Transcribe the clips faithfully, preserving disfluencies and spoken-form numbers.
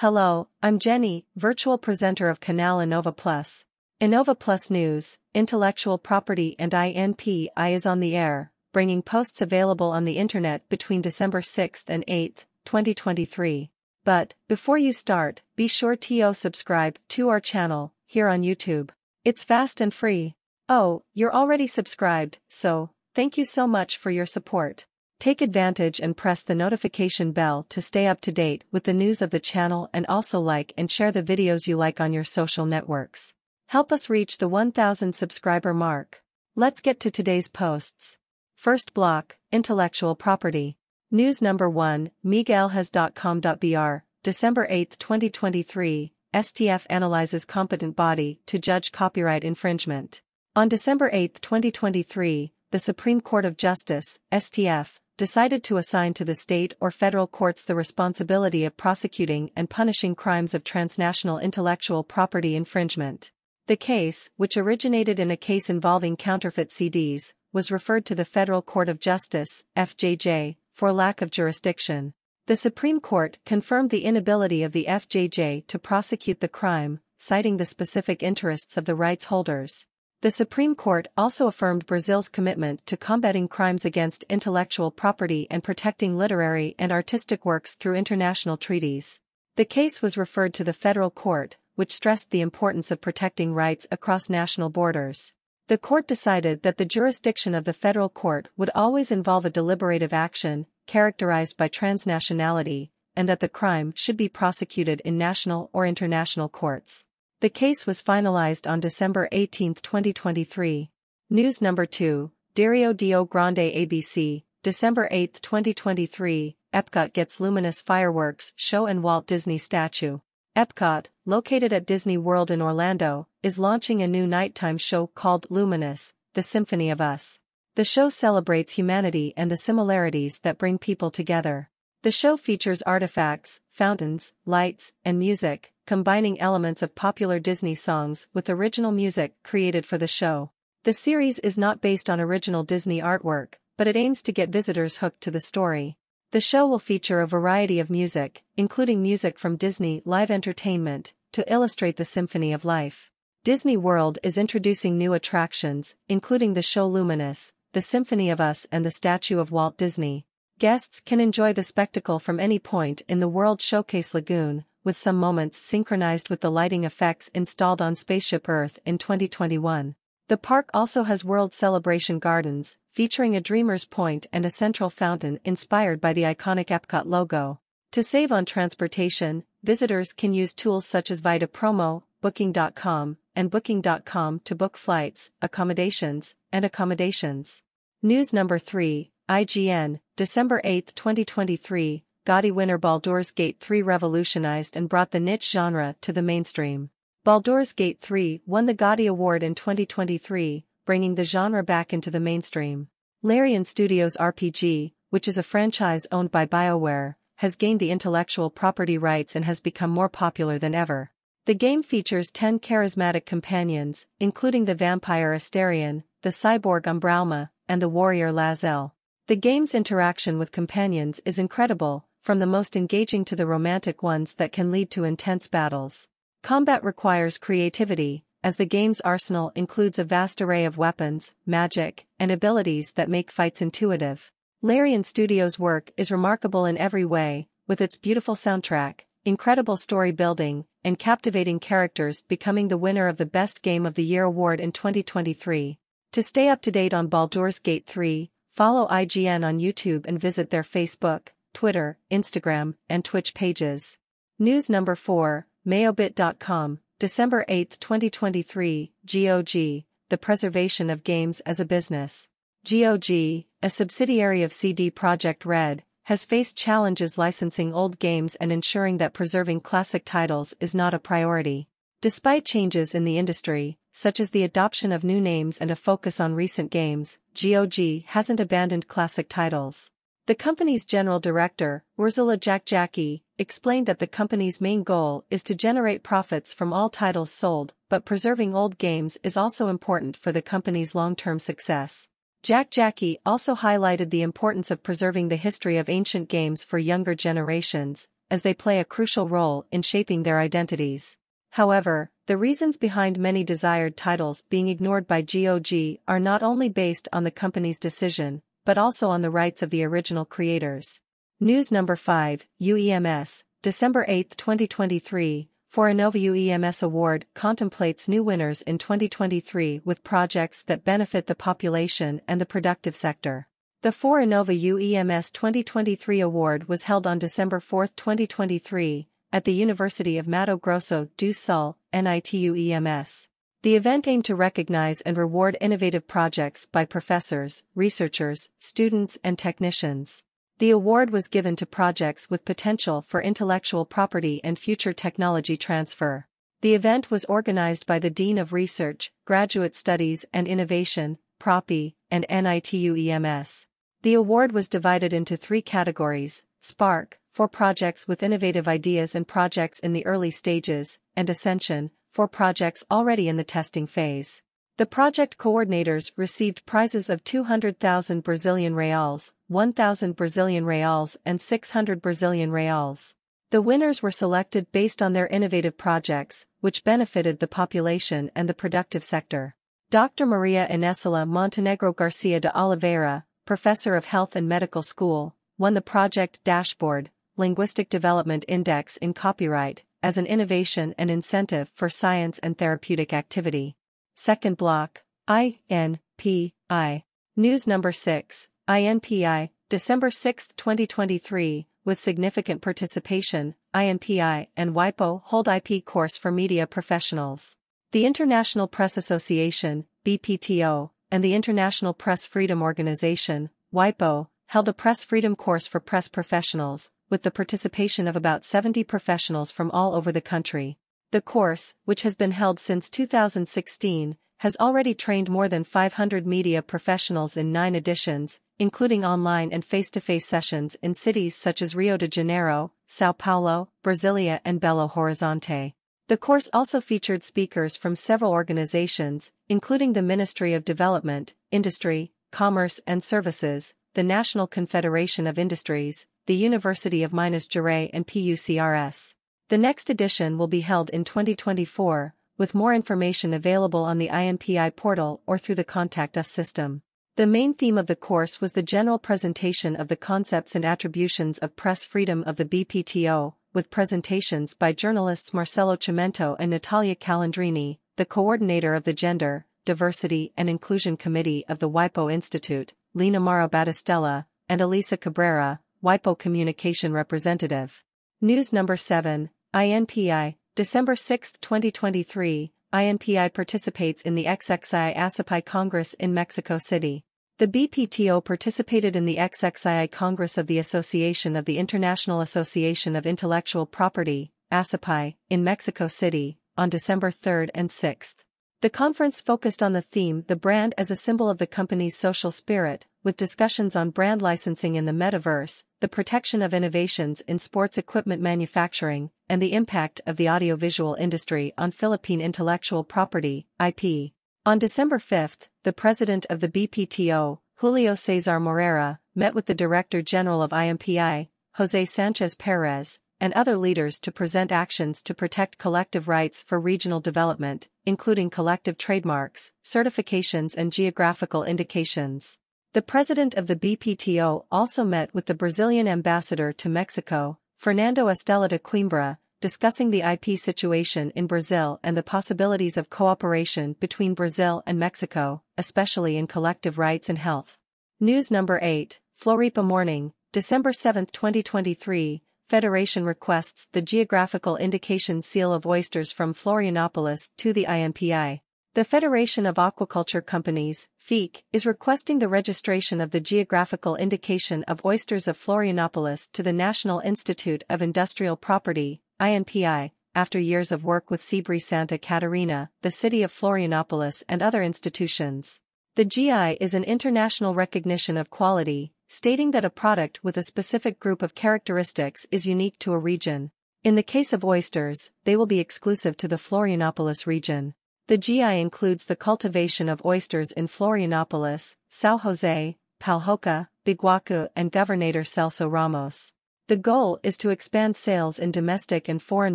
Hello, I'm Jenny, virtual presenter of Canal Innova Plus. Innova Plus News, Intellectual Property and I N P I is on the air, bringing posts available on the internet between December sixth and eighth, twenty twenty-three. But, before you start, be sure to subscribe to our channel, here on YouTube. It's fast and free. Oh, you're already subscribed, so, thank you so much for your support. Take advantage and press the notification bell to stay up to date with the news of the channel, and also like and share the videos you like on your social networks. Help us reach the one thousand subscriber mark. Let's get to today's posts. First block, Intellectual Property. News number one, Migalhas dot com dot b r, December eighth, twenty twenty-three, S T F analyzes competent body to judge copyright infringement. On December eighth, twenty twenty-three, the Supreme Court of Justice, S T F, decided to assign to the state or federal courts the responsibility of prosecuting and punishing crimes of transnational intellectual property infringement. The case, which originated in a case involving counterfeit C Ds, was referred to the Federal Court of Justice, F J J, for lack of jurisdiction. The Supreme Court confirmed the inability of the F J J to prosecute the crime, citing the specific interests of the rights holders. The Supreme Court also affirmed Brazil's commitment to combating crimes against intellectual property and protecting literary and artistic works through international treaties. The case was referred to the federal court, which stressed the importance of protecting rights across national borders. The court decided that the jurisdiction of the federal court would always involve a deliberative action, characterized by transnationality, and that the crime should be prosecuted in national or international courts. The case was finalized on December eighteenth, twenty twenty-three. News number two, Diário do Grande A B C, December eighth, twenty twenty-three, Epcot gets Luminous Fireworks Show and Walt Disney Statue. Epcot, located at Disney World in Orlando, is launching a new nighttime show called Luminous: The Symphony of Us. The show celebrates humanity and the similarities that bring people together. The show features artifacts, fountains, lights, and music, combining elements of popular Disney songs with original music created for the show. The series is not based on original Disney artwork, but it aims to get visitors hooked to the story. The show will feature a variety of music, including music from Disney live entertainment, to illustrate the symphony of life. Disney World is introducing new attractions, including the show Luminous, The Symphony of Us and the statue of Walt Disney. Guests can enjoy the spectacle from any point in the World Showcase Lagoon, with some moments synchronized with the lighting effects installed on Spaceship Earth in twenty twenty-one. The park also has World Celebration Gardens, featuring a Dreamer's Point and a central fountain inspired by the iconic Epcot logo. To save on transportation, visitors can use tools such as Vita Promo, Booking dot com, and Booking dot com to book flights, accommodations, and accommodations. News number three, I G N, December eighth, twenty twenty-three, GOTY winner Baldur's Gate three revolutionized and brought the niche genre to the mainstream. Baldur's Gate three won the GOTY award in twenty twenty-three, bringing the genre back into the mainstream. Larian Studios R P G, which is a franchise owned by BioWare, has gained the intellectual property rights and has become more popular than ever. The game features ten charismatic companions, including the vampire Astarion, the cyborg Gombrauma, and the warrior Lae'zel. The game's interaction with companions is incredible, from the most engaging to the romantic ones that can lead to intense battles. Combat requires creativity, as the game's arsenal includes a vast array of weapons, magic, and abilities that make fights intuitive. Larian Studios' work is remarkable in every way, with its beautiful soundtrack, incredible story building, and captivating characters becoming the winner of the Best Game of the Year award in twenty twenty-three. To stay up to date on Baldur's Gate three, follow I G N on YouTube and visit their Facebook, Twitter, Instagram, and Twitch pages. News number four, meiobit dot com, December eighth, twenty twenty-three, G O G, The Preservation of Games as a Business. G O G, a subsidiary of C D Projekt Red, has faced challenges licensing old games and ensuring that preserving classic titles is not a priority. Despite changes in the industry, such as the adoption of new names and a focus on recent games, G O G hasn't abandoned classic titles. The company's general director, Ursula Jakjaki, explained that the company's main goal is to generate profits from all titles sold, but preserving old games is also important for the company's long-term success. Jakjaki also highlighted the importance of preserving the history of ancient games for younger generations, as they play a crucial role in shaping their identities. However, the reasons behind many desired titles being ignored by G O G are not only based on the company's decision, but also on the rights of the original creators. News number five, U E M S, December eighth twenty twenty-three, for Innova U E M S Award contemplates new winners in twenty twenty-three with projects that benefit the population and the productive sector. The for Innova U E M S twenty twenty-three Award was held on December fourth twenty twenty-three, at the University of Mato Grosso do Sul, NITUEMS. The event aimed to recognize and reward innovative projects by professors, researchers, students, and technicians. The award was given to projects with potential for intellectual property and future technology transfer. The event was organized by the Dean of Research, Graduate Studies and Innovation, PROPI, and NITUEMS. The award was divided into three categories: Spark, for projects with innovative ideas and projects in the early stages, and Ascension, for projects already in the testing phase. The project coordinators received prizes of two hundred thousand Brazilian reais, one thousand Brazilian reais and six hundred Brazilian reais. The winners were selected based on their innovative projects, which benefited the population and the productive sector. Doctor Maria Inesila Montenegro Garcia de Oliveira, Professor of Health and Medical School, won the Project Dashboard, Linguistic Development Index in Copyright, as an innovation and incentive for science and therapeutic activity. Second block, I N P I. News number six, I N P I, December sixth twenty twenty-three, with significant participation, I N P I and WIPO hold I P course for media professionals. The International Press Association, B P T O, and the International Press Freedom Organization, WIPO, held a press freedom course for press professionals, with the participation of about seventy professionals from all over the country. The course, which has been held since two thousand sixteen, has already trained more than five hundred media professionals in nine editions, including online and face-to-face sessions in cities such as Rio de Janeiro, Sao Paulo, Brasilia and Belo Horizonte. The course also featured speakers from several organizations, including the Ministry of Development, Industry, Commerce and Services, the National Confederation of Industries, the University of Minas Gerais and P U C R S. The next edition will be held in twenty twenty-four, with more information available on the I N P I portal or through the Contact Us system. The main theme of the course was the general presentation of the concepts and attributions of press freedom of the B P T O, with presentations by journalists Marcelo Cimento and Natalia Calandrini, the coordinator of the Gender, Diversity and Inclusion Committee of the WIPO Institute, Lina Mauro Battistella, and Elisa Cabrera, WIPO Communication Representative. News number seven, I N P I, December sixth twenty twenty-three, I N P I participates in the X X I ASIPI Congress in Mexico City. The B P T O participated in the X X I I Congress of the Association of the International Association of Intellectual Property, ASIPI, in Mexico City, on December third and sixth. The conference focused on the theme The Brand as a Symbol of the Company's Social Spirit, with discussions on brand licensing in the metaverse, the protection of innovations in sports equipment manufacturing, and the impact of the audiovisual industry on Philippine intellectual property, I P. On December fifth, the president of the B P T O, Julio Cesar Morera, met with the Director General of I N P I, José Sanchez Perez, and other leaders to present actions to protect collective rights for regional development, including collective trademarks, certifications and geographical indications. The president of the B P T O also met with the Brazilian ambassador to Mexico, Fernando Estela de Coimbra, discussing the I P situation in Brazil and the possibilities of cooperation between Brazil and Mexico, especially in collective rights and health. News number eight, Floripa Morning, December seventh twenty twenty-three, Federation requests the geographical indication seal of oysters from Florianópolis to the I N P I. The Federation of Aquaculture Companies, F I C, is requesting the registration of the geographical indication of oysters of Florianópolis to the National Institute of Industrial Property, I N P I, after years of work with Sebrae Santa Catarina, the city of Florianópolis and other institutions. The G I is an international recognition of quality, stating that a product with a specific group of characteristics is unique to a region. In the case of oysters, they will be exclusive to the Florianópolis region. The G I includes the cultivation of oysters in Florianópolis, São José, Palhoça, Biguacu and Governador Celso Ramos. The goal is to expand sales in domestic and foreign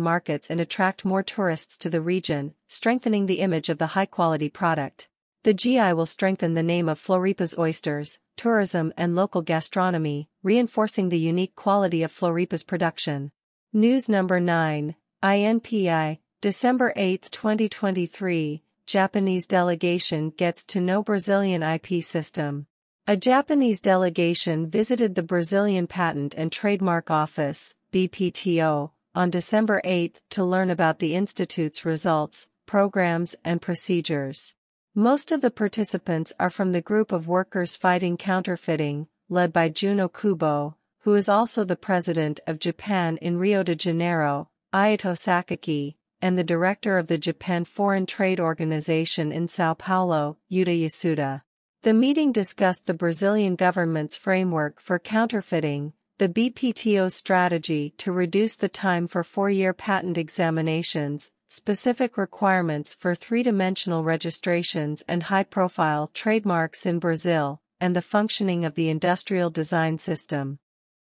markets and attract more tourists to the region, strengthening the image of the high-quality product. The G I will strengthen the name of Floripa's oysters, tourism and local gastronomy, reinforcing the unique quality of Floripa's production. News number nine, I N P I, December eighth twenty twenty-three, Japanese delegation gets to know Brazilian I P system. A Japanese delegation visited the Brazilian Patent and Trademark Office, B P T O, on December eighth to learn about the institute's results, programs and procedures. Most of the participants are from the group of workers fighting counterfeiting, led by Juno Kubo, who is also the president of Japan in Rio de Janeiro, Ayato Sakaki, and the director of the Japan Foreign Trade Organization in Sao Paulo, Yuta Yasuda. The meeting discussed the Brazilian government's framework for counterfeiting, the B P T O's strategy to reduce the time for four-year patent examinations, specific requirements for three-dimensional registrations and high-profile trademarks in Brazil, and the functioning of the industrial design system.